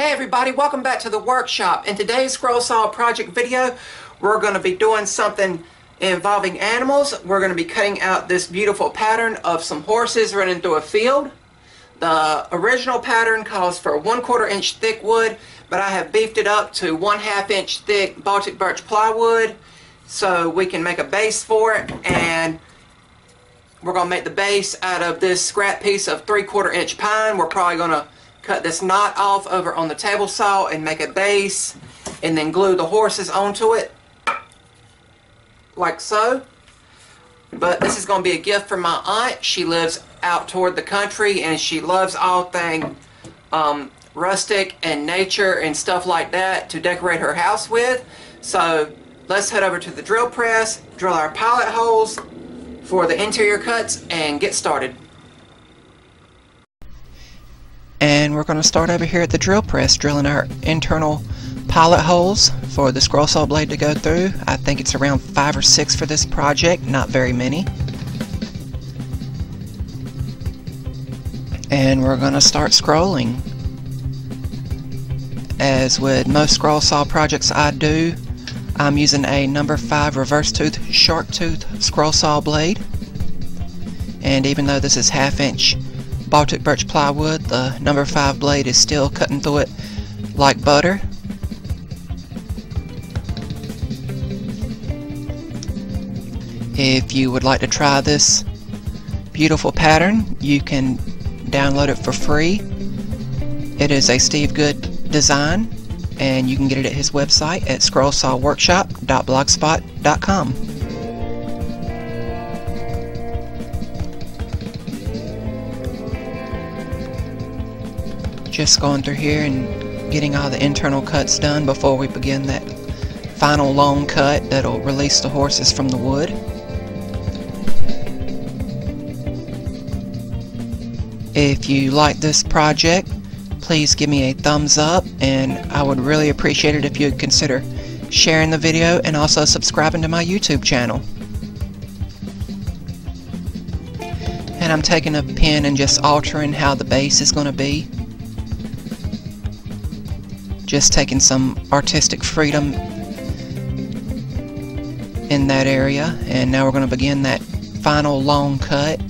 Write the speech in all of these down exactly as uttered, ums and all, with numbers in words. Hey everybody, welcome back to the workshop. In today's scroll saw project video, we're going to be doing something involving animals. We're going to be cutting out this beautiful pattern of some horses running through a field. The original pattern calls for one quarter inch thick wood, but I have beefed it up to one half inch thick Baltic Birch plywood so we can make a base for it, and we're going to make the base out of this scrap piece of three quarter inch pine. We're probably going to cut this knot off over on the table saw and make a base and then glue the horses onto it like so. But this is going to be a gift from my aunt. She lives out toward the country and she loves all thing um, rustic and nature and stuff like that to decorate her house with. So let's head over to the drill press, drill our pilot holes for the interior cuts, and get started. And we're going to start over here at the drill press, drilling our internal pilot holes for the scroll saw blade to go through. I think it's around five or six for this project, not very many. And we're going to start scrolling. As with most scroll saw projects I do, I'm using a number five reverse tooth shark tooth scroll saw blade. And even though this is half inch Baltic Birch plywood, the number five blade is still cutting through it like butter. If you would like to try this beautiful pattern, you can download it for free. It is a Steve Good design, and you can get it at his website at scroll saw workshop dot blogspot dot com. Just going through here and getting all the internal cuts done before we begin that final long cut that'll release the horses from the wood. If you like this project, please give me a thumbs up, and I would really appreciate it if you would consider sharing the video and also subscribing to my YouTube channel. And I'm taking a pen and just altering how the base is going to be. Just taking some artistic freedom in that area, and now we're going to begin that final long cut,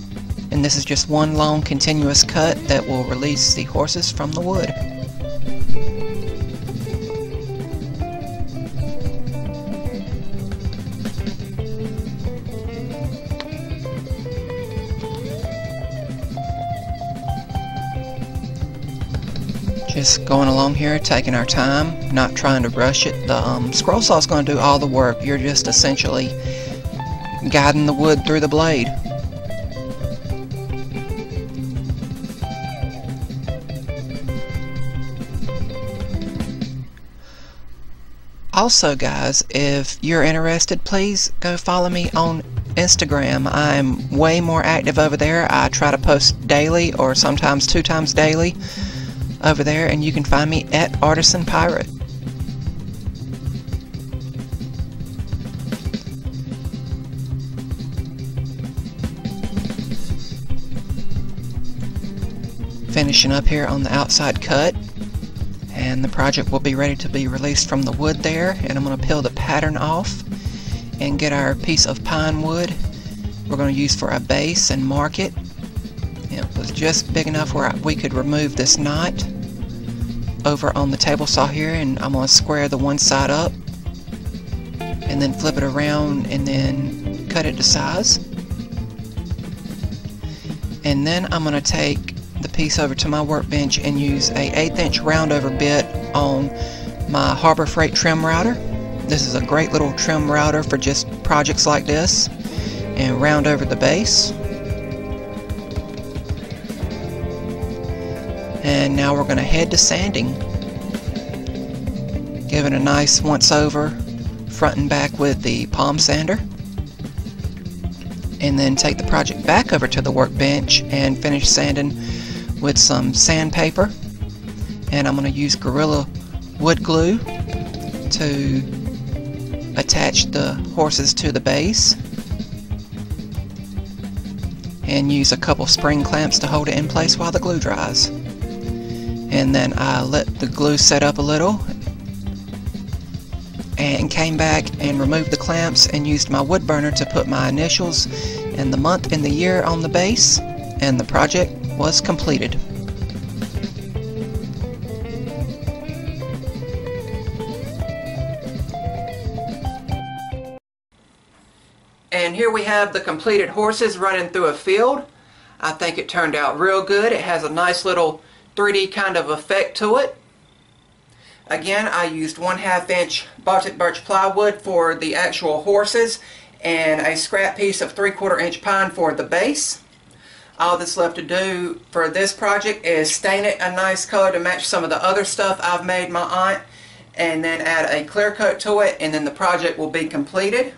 and this is just one long continuous cut that will release the horses from the wood. Just going along here, taking our time, not trying to rush it. The um, scroll saw is going to do all the work. You're just essentially guiding the wood through the blade. Also guys, if you're interested, please go follow me on Instagram. I'm way more active over there. I try to post daily or sometimes two times daily over there, and you can find me at Artisan Pirate. Finishing up here on the outside cut, and the project will be ready to be released from the wood there, and I'm going to peel the pattern off and get our piece of pine wood we're going to use for a base and mark it. It was just big enough where we could remove this knot over on the table saw here, and I'm going to square the one side up and then flip it around and then cut it to size. And then I'm going to take the piece over to my workbench and use a eighth inch round over bit on my Harbor Freight trim router. This is a great little trim router for just projects like this, and round over the base. And now we're going to head to sanding. Give it a nice once over, front and back with the palm sander. And then take the project back over to the workbench and finish sanding with some sandpaper. And I'm going to use Gorilla wood glue to attach the horses to the base. And use a couple spring clamps to hold it in place while the glue dries. and then I let the glue set up a little and came back and removed the clamps and used my wood burner to put my initials and the month and the year on the base, and the project was completed. And here we have the completed horses running through a field. I think it turned out real good. It has a nice little three D kind of effect to it. Again, I used one half inch Baltic Birch plywood for the actual horses and a scrap piece of three quarter inch pine for the base. All that's left to do for this project is stain it a nice color to match some of the other stuff I've made my aunt, and then add a clear coat to it, and then the project will be completed.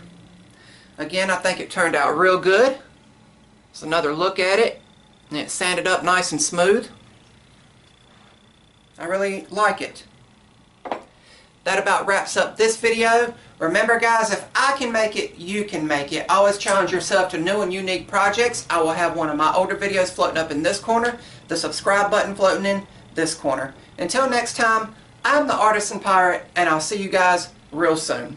Again, I think it turned out real good. It's another look at it, and it's sanded up nice and smooth. I really like it. That about wraps up this video. Remember guys, if I can make it, you can make it. Always challenge yourself to new and unique projects. I will have one of my older videos floating up in this corner, the subscribe button floating in this corner. Until next time, I'm the Artisan Pirate, and I'll see you guys real soon.